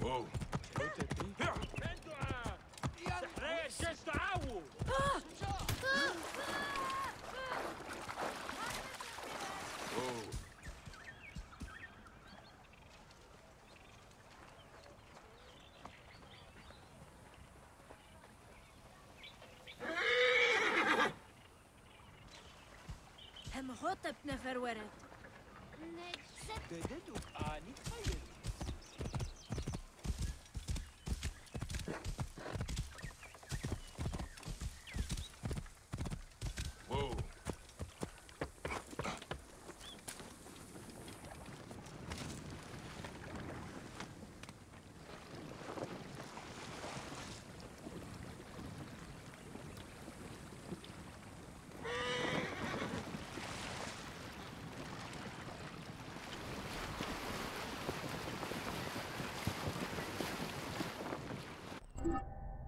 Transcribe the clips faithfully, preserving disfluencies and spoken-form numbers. واو بندعة تحرير جيش تعاون هم غطب نفر ورد تدلو آني تخيل Whoa.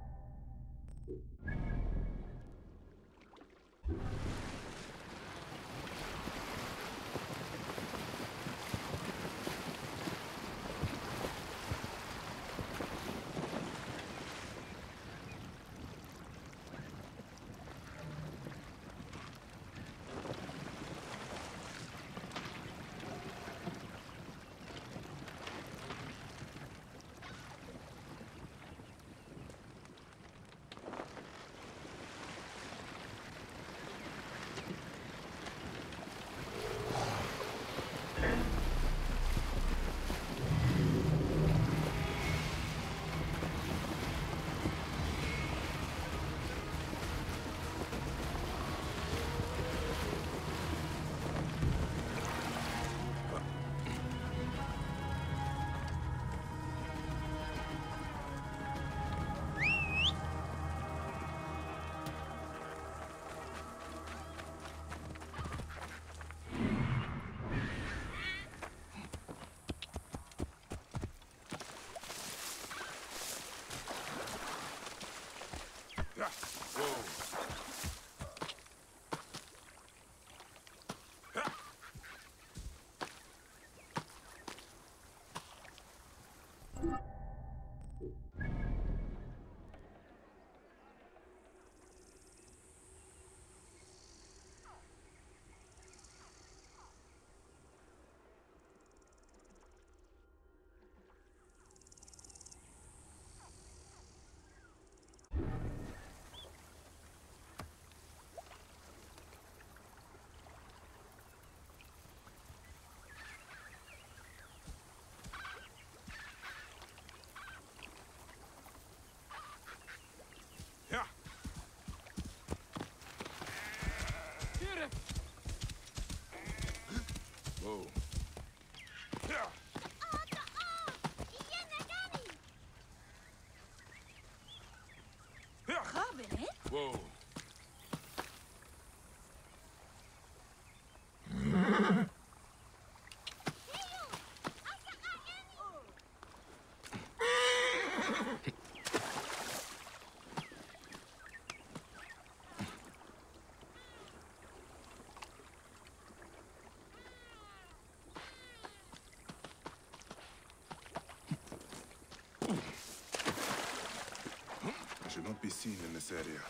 I should not be seen in this area.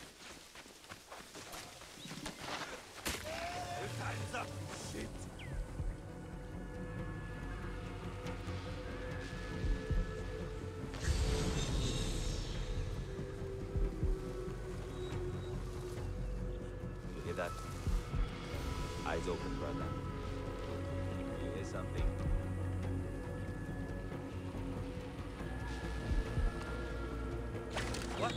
Shit. إذا is open, brother. Can you hear something? What?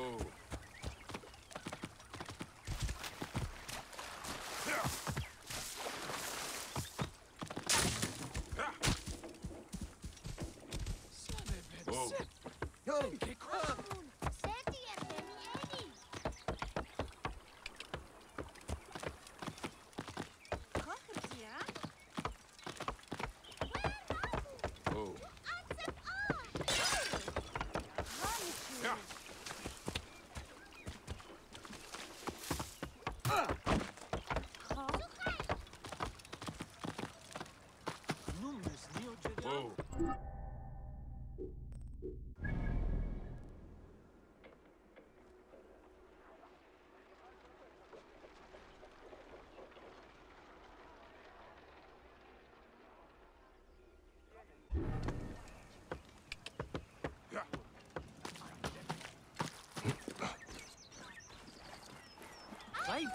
Whoa.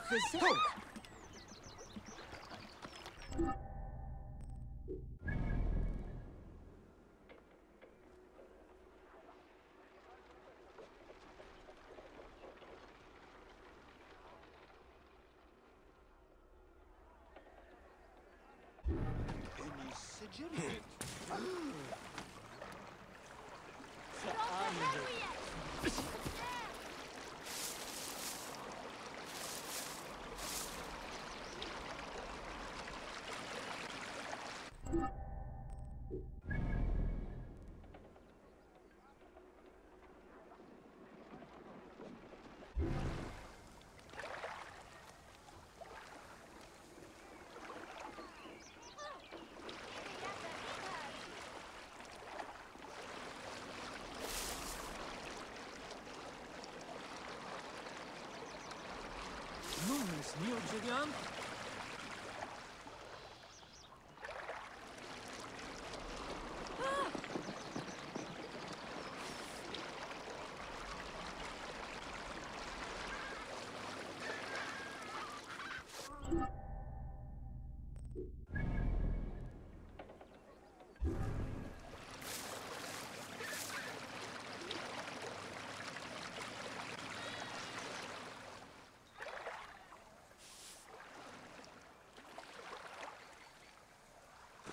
This new gigant?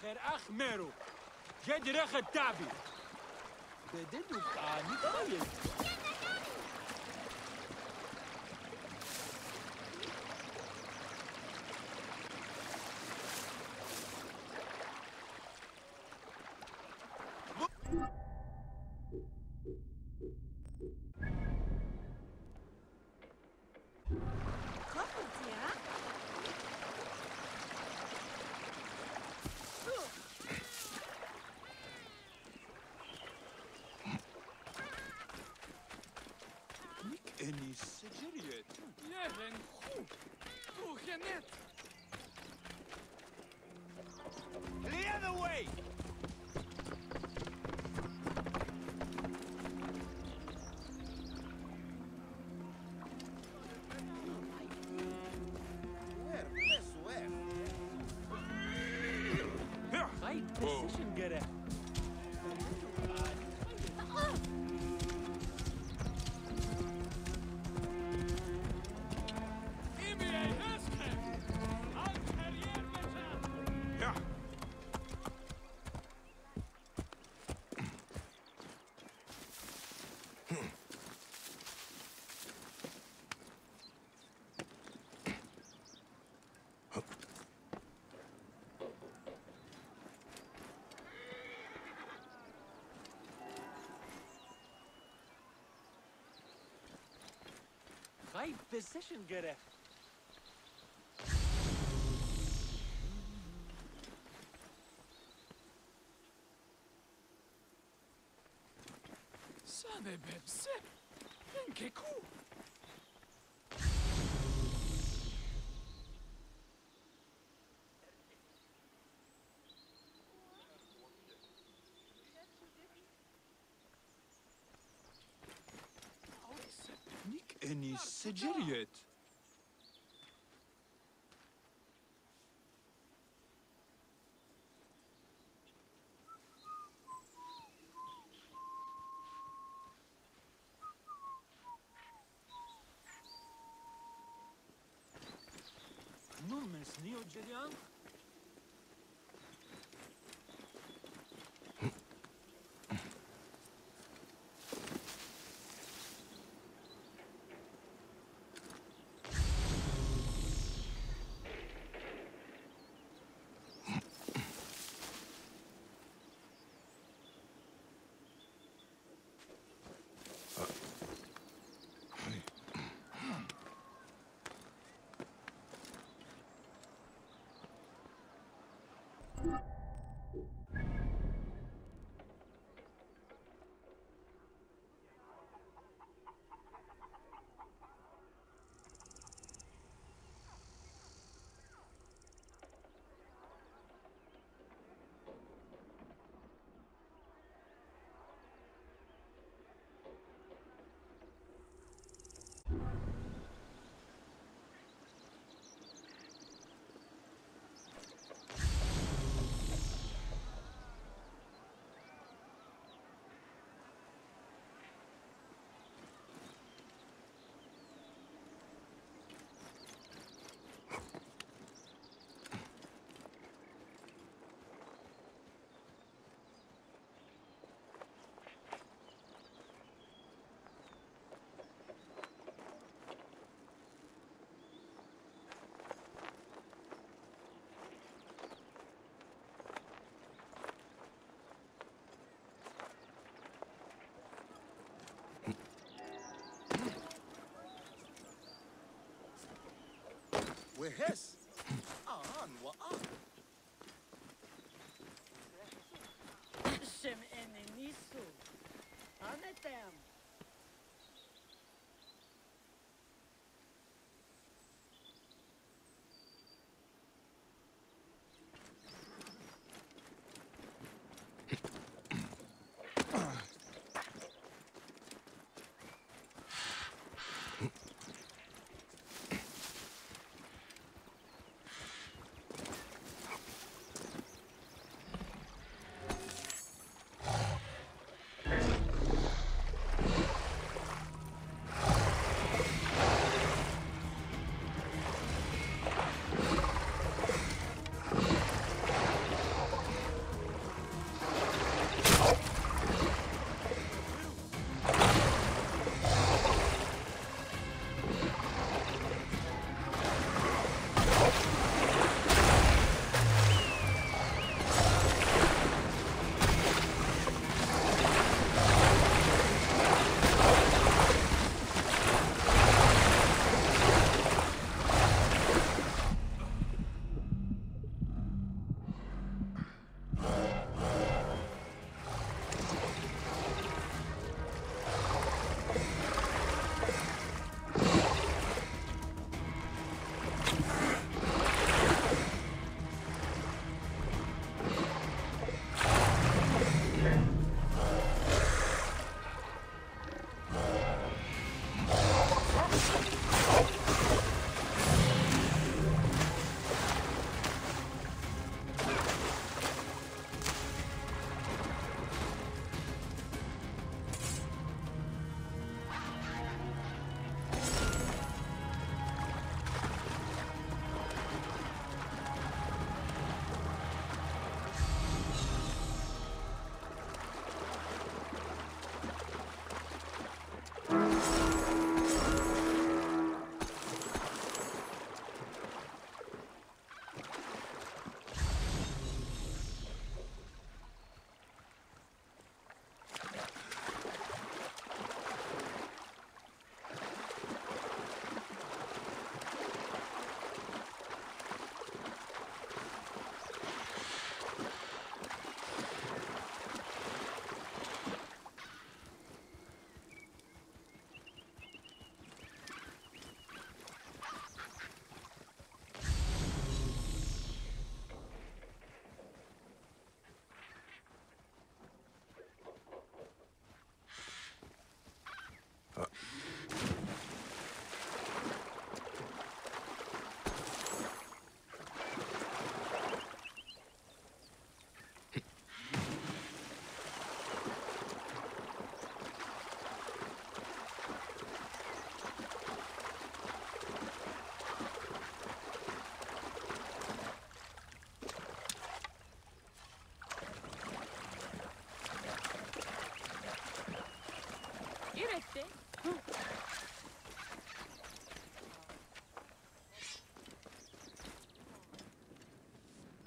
خير أخ ميرو، جد رخ التعبي بدلو بتاعني طيب. غايب بسشن قرح سامي ببسة انككو اني سجريت نمس نيو جريان وهس آن وآن شم إني نيسو أنا تام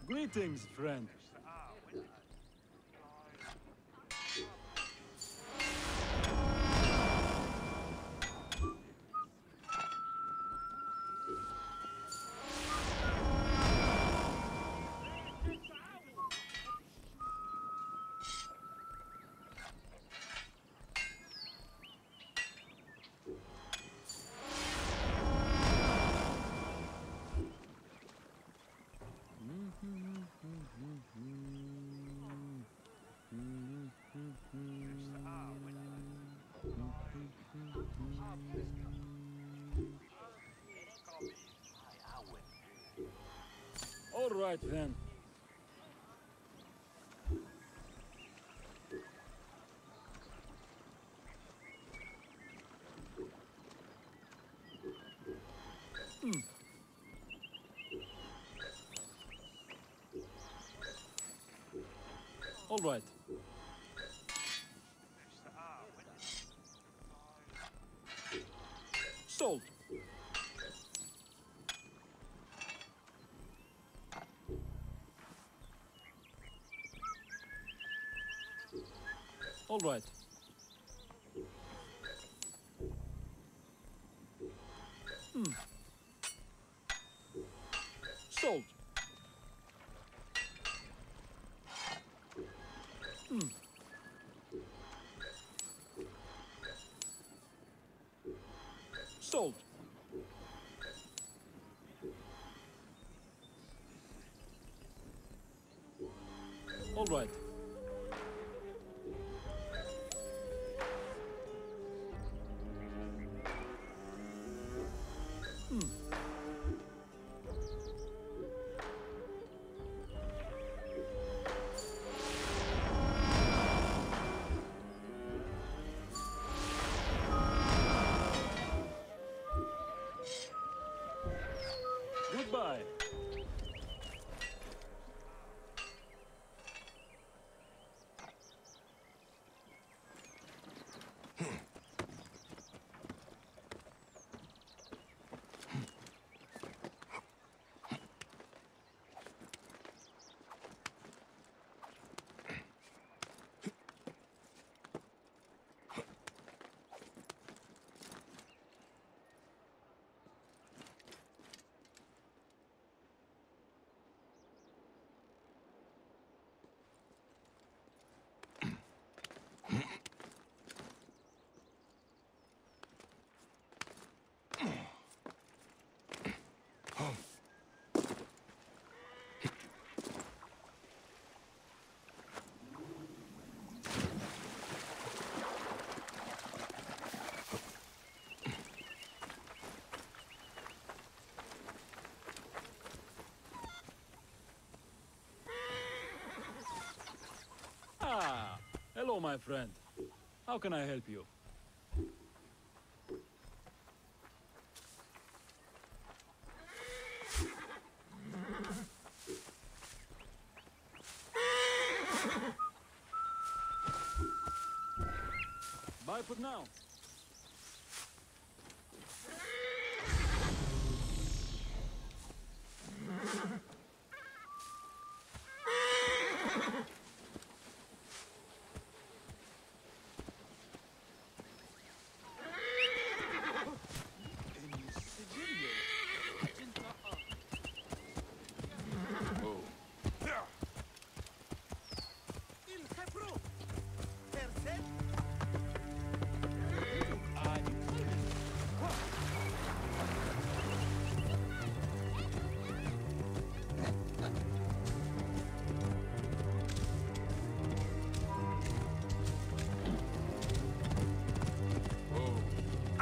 Greetings, friend. All right then. Mm. All right. Sold. All right. Mm. Sold. Mm. Sold. All right. Goodbye. Hello, my friend. How can I help you? Bye for now.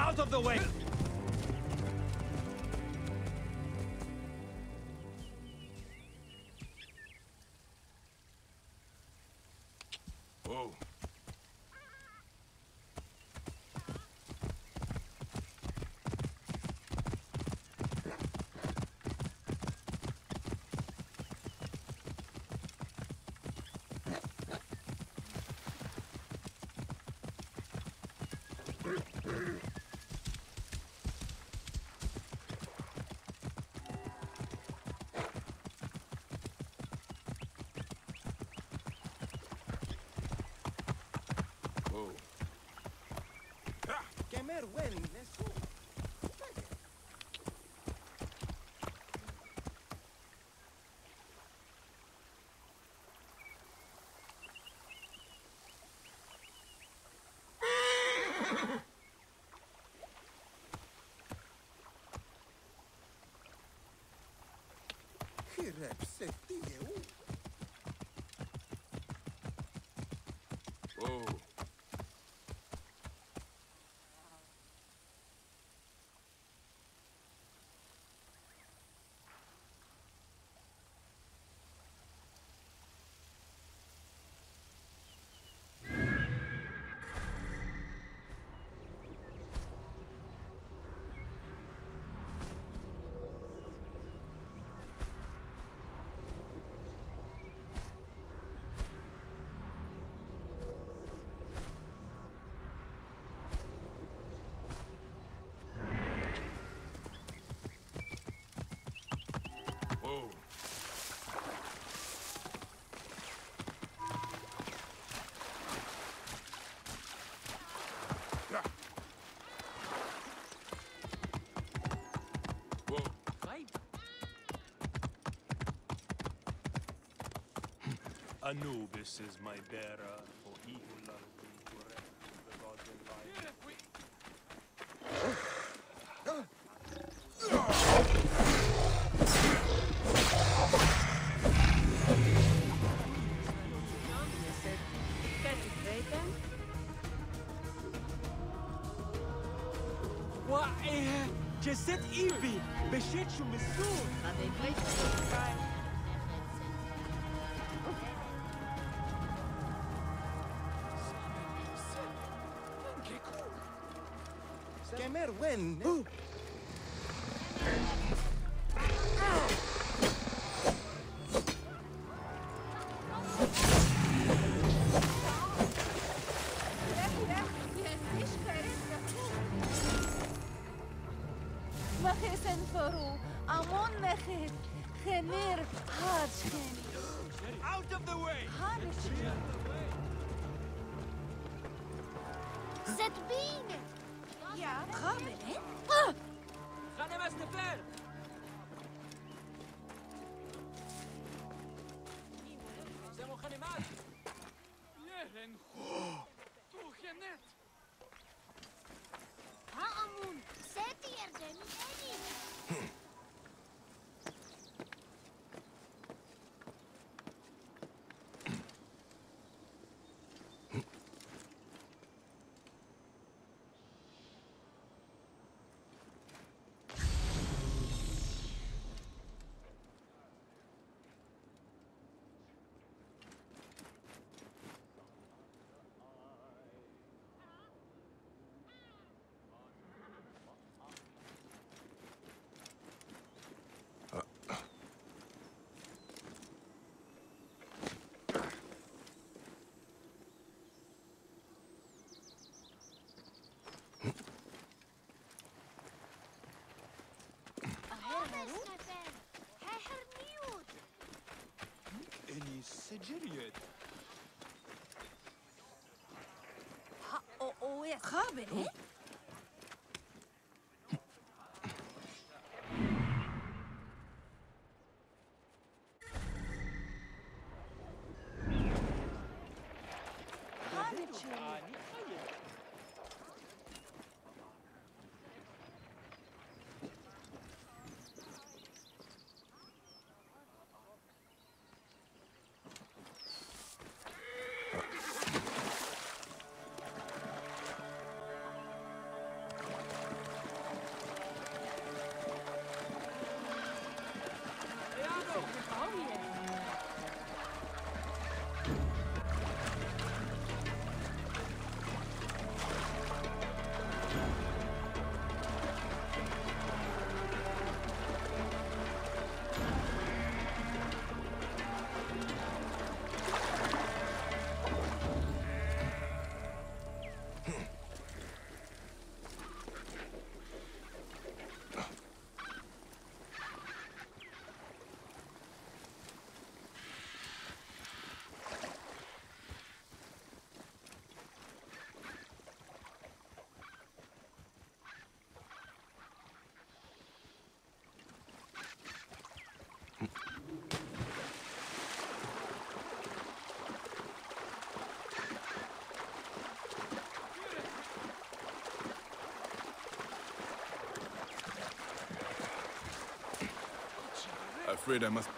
Out of the way! Whoa. Oh. Anubis is my bearer, for he who loves me to rest in the godly life. Merwen. Ooh. Out of the way. That being Ja, komm, ne? Ah! Dann nehmen wir's Plan. إني سجريت. ها أو أو يا خابر. afraid I must...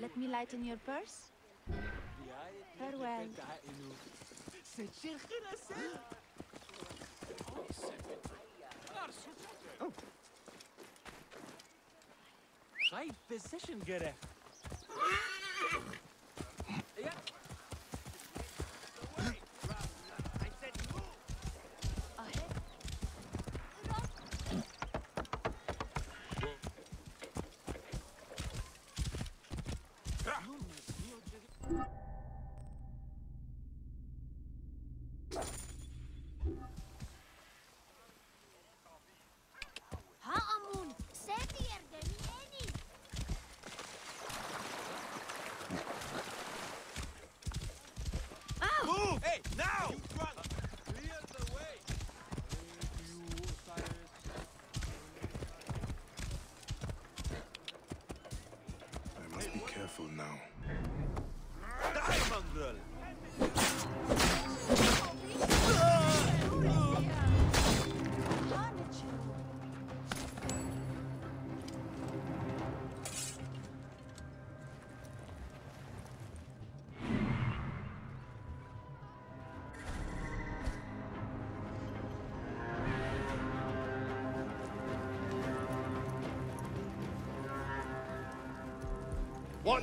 Let me lighten your purse. Farewell. Oh. Right position, Gere. Now. What? What?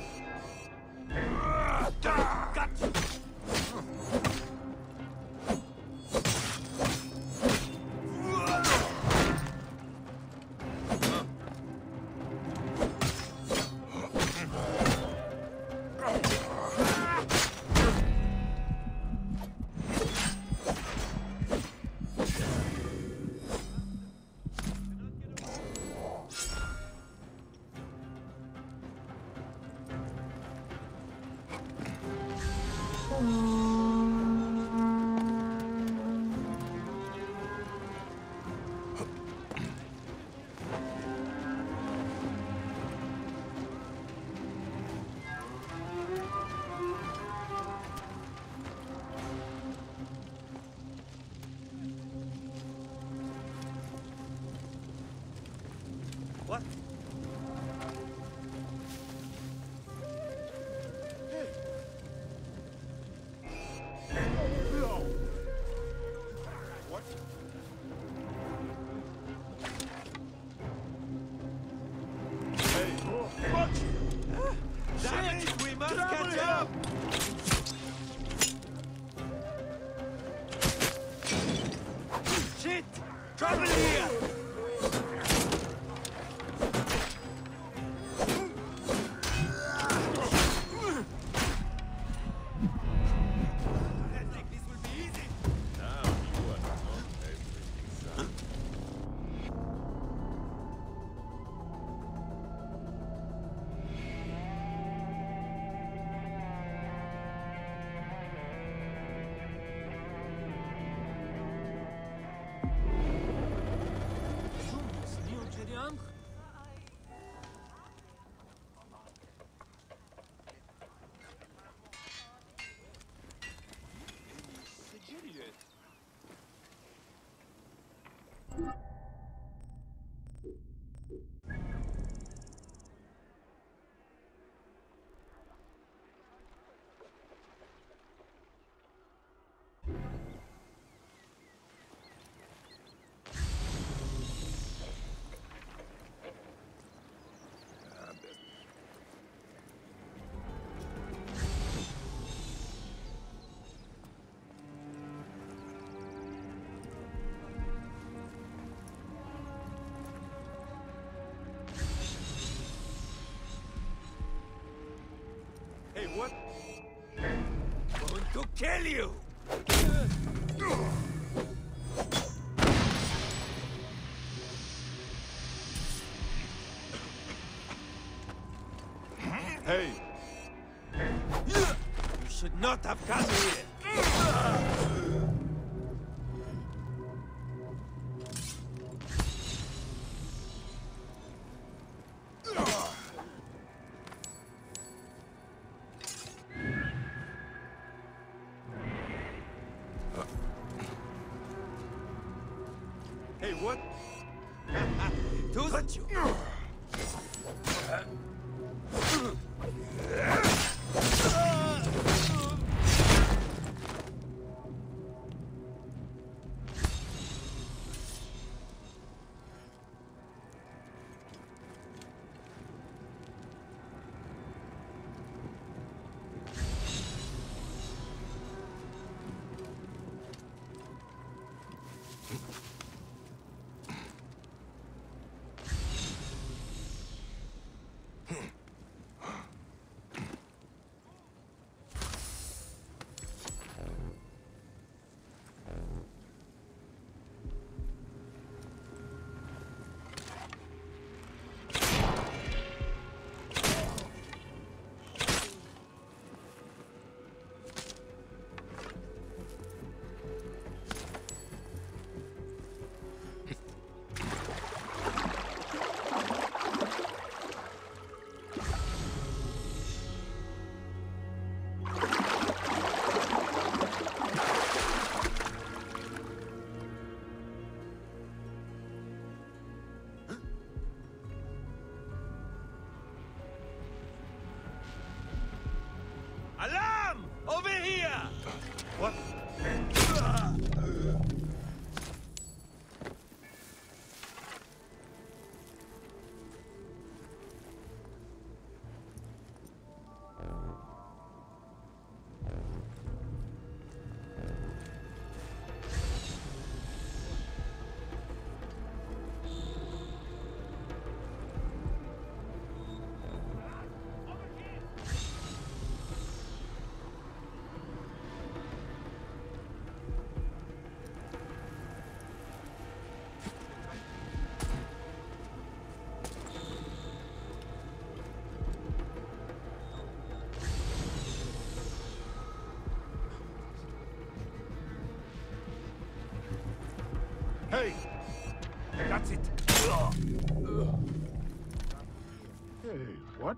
Hey, what? Going to kill you! Hey! You should not have come here! Hey! That's it! Hey, what?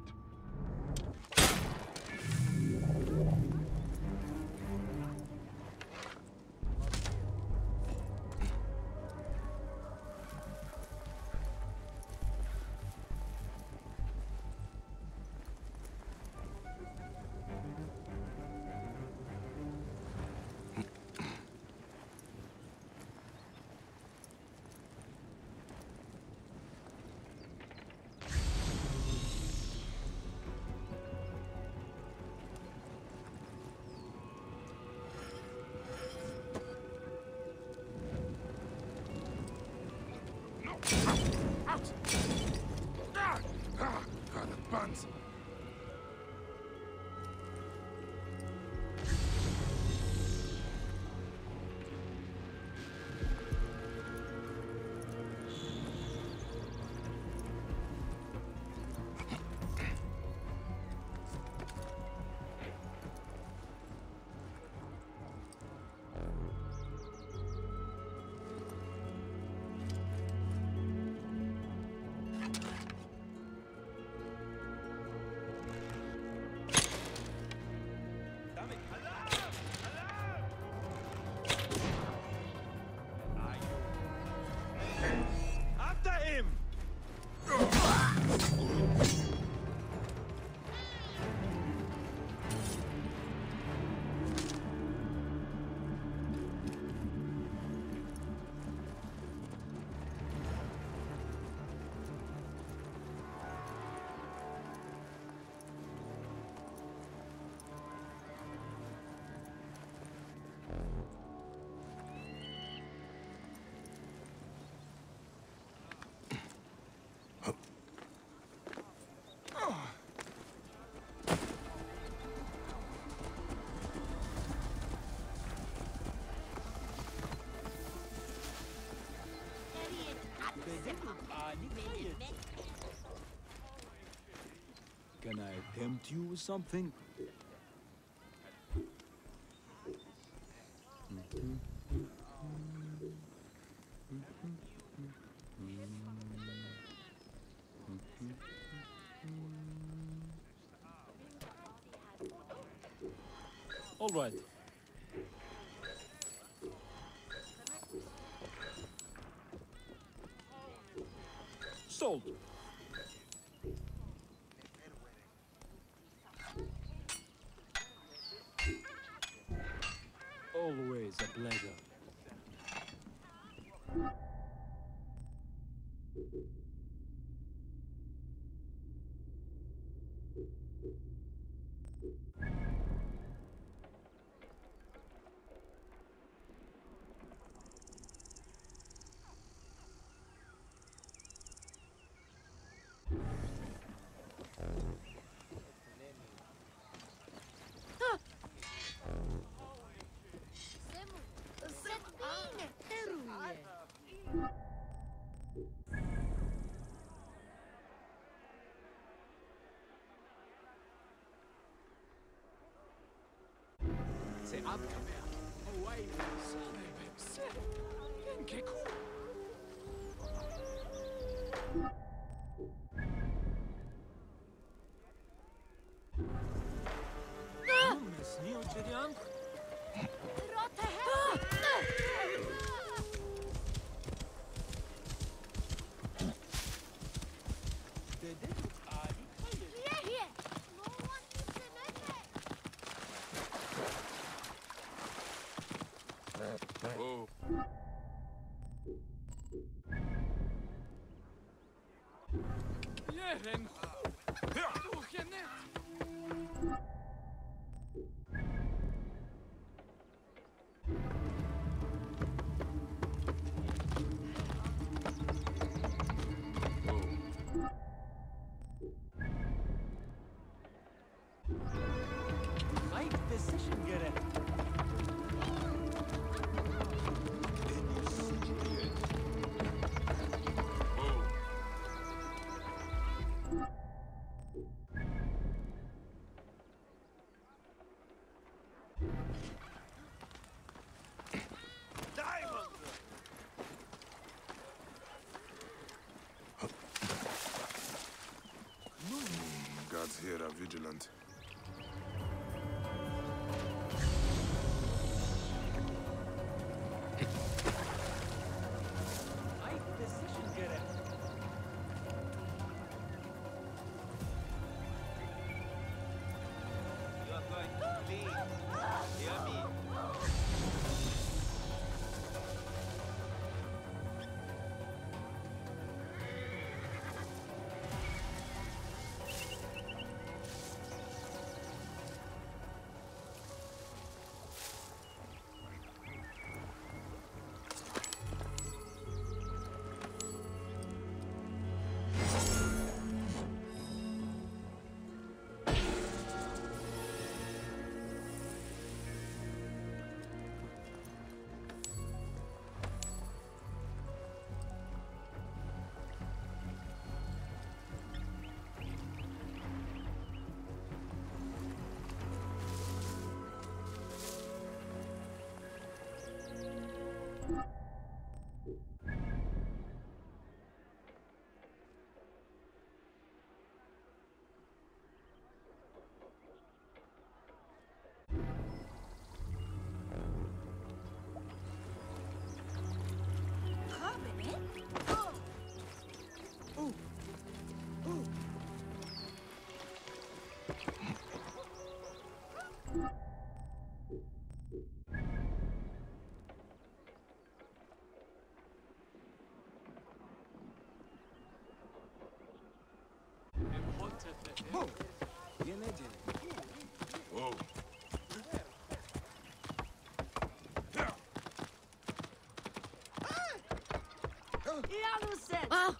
Out! Ah, ah, the buns! Can I tempt you with something? All right. Sold. Always a pleasure. Abkommen. Away from the sun. Here are vigilant. Ah!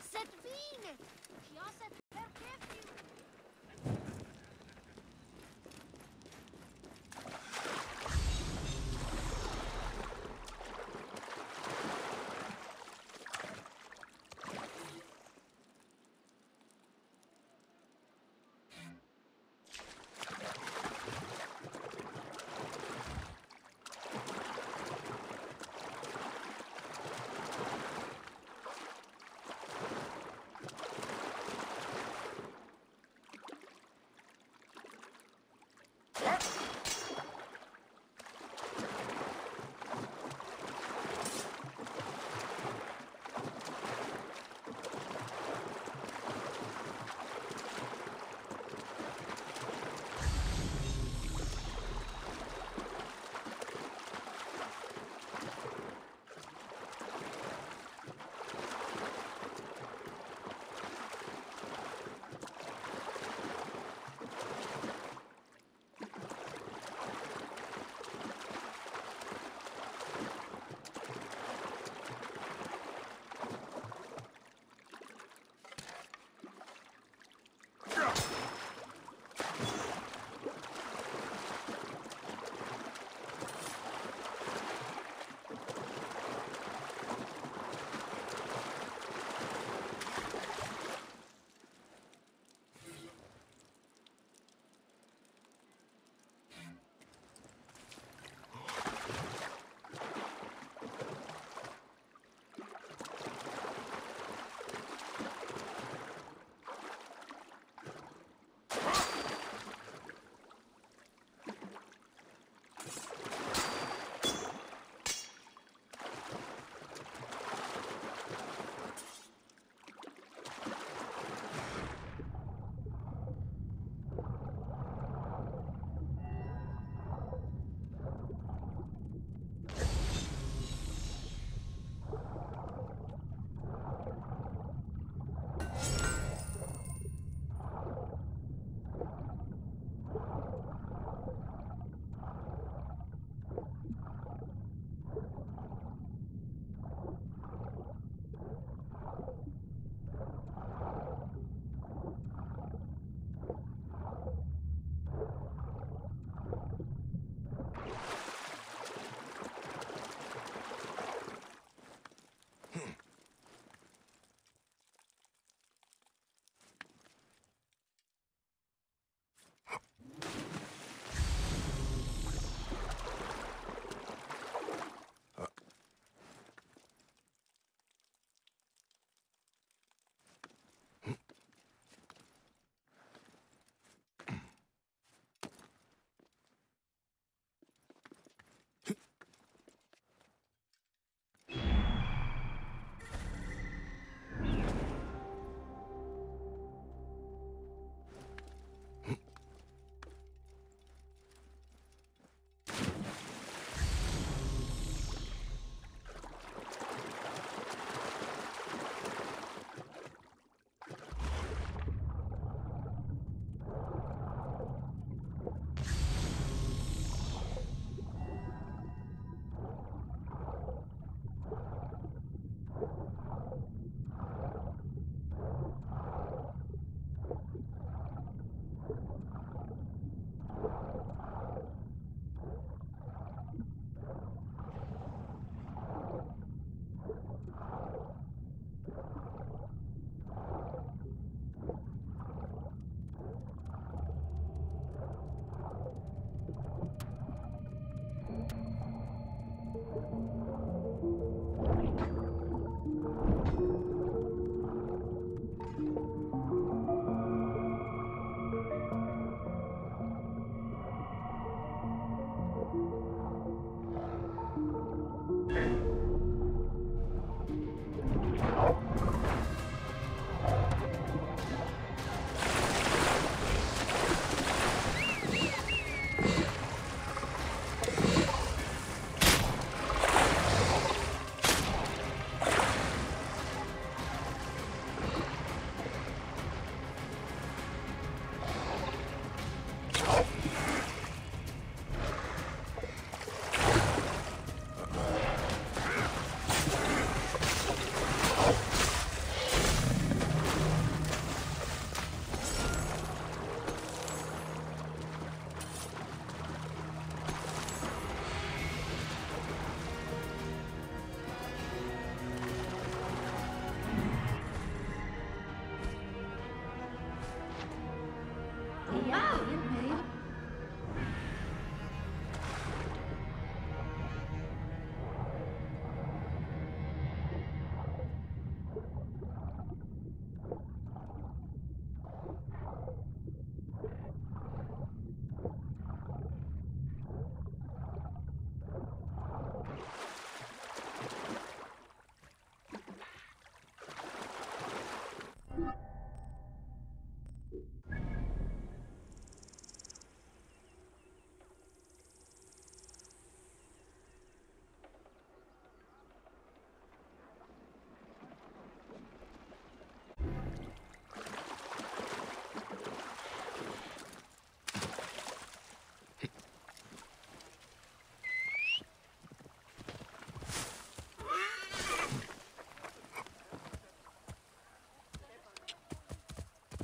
Cette vigne qui en cette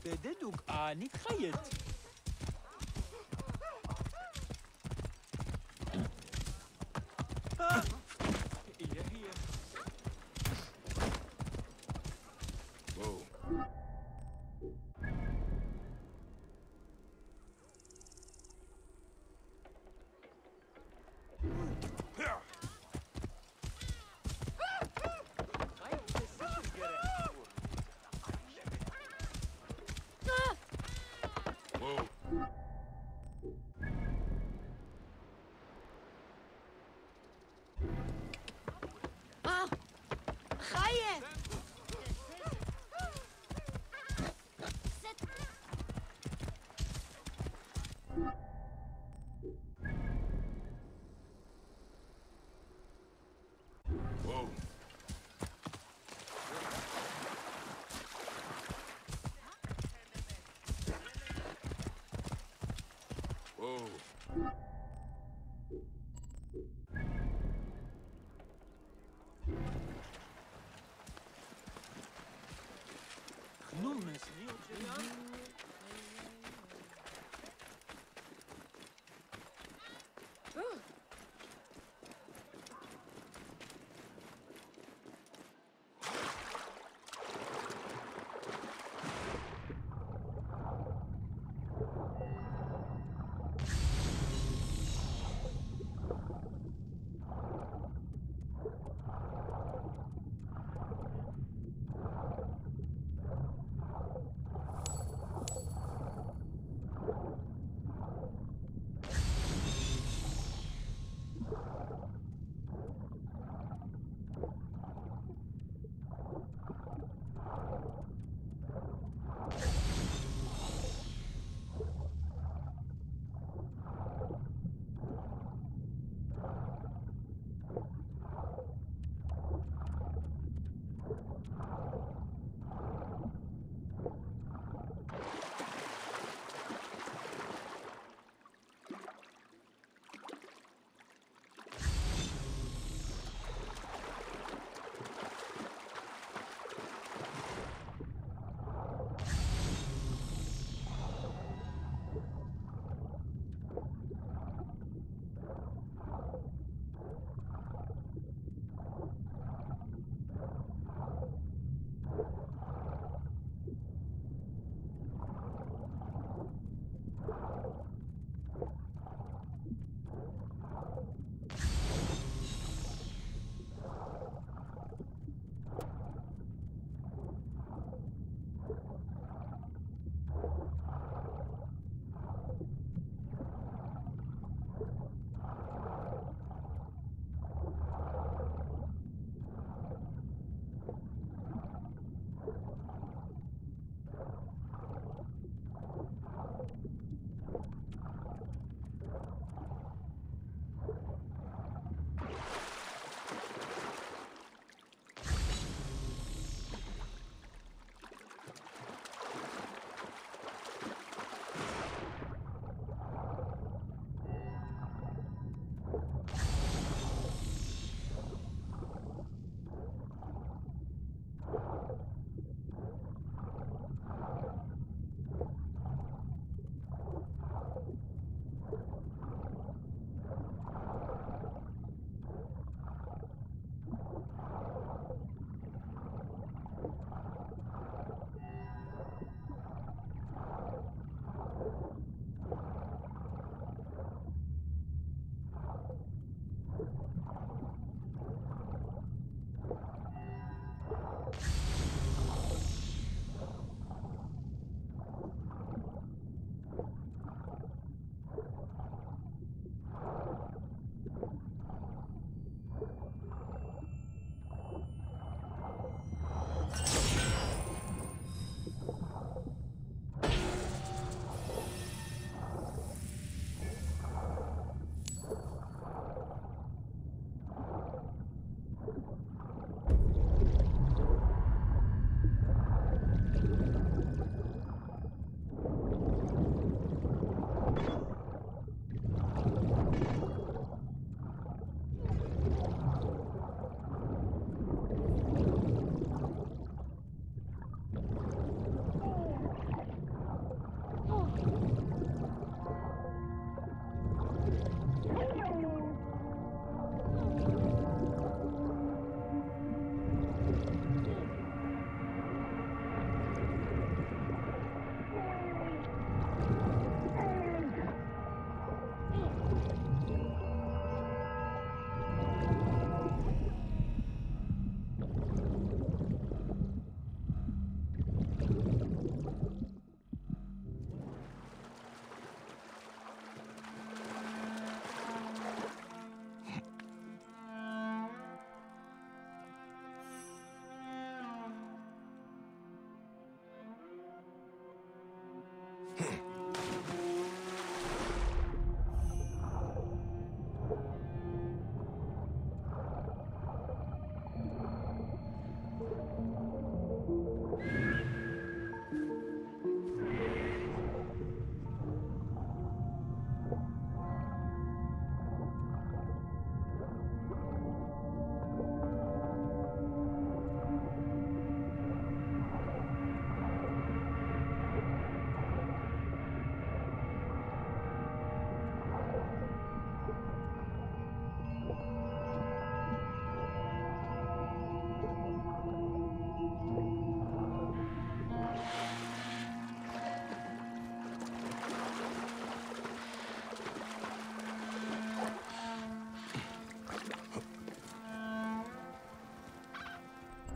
بددوك أني تخيلت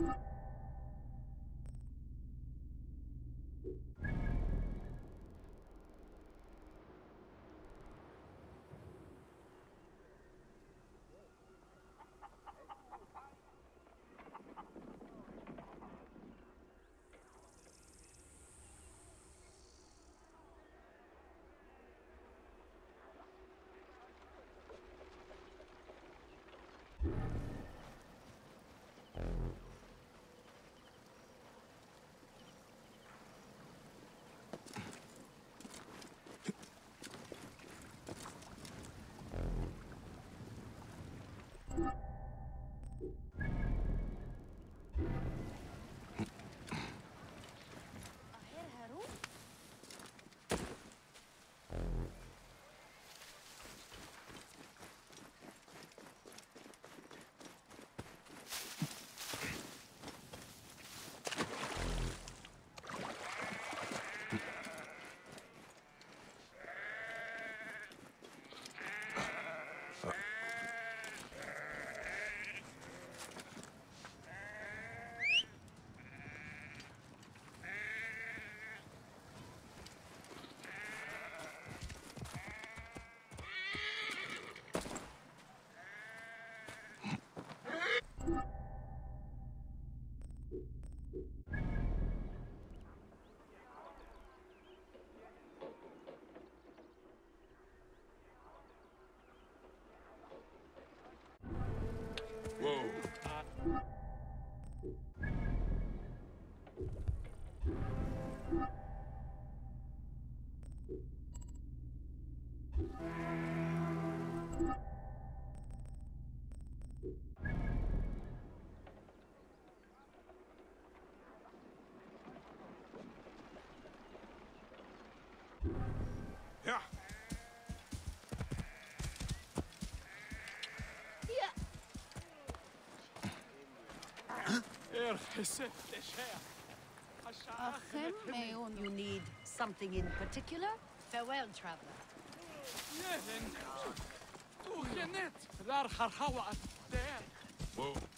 Ahmaro, you need something in particular? Farewell, traveler. Whoa.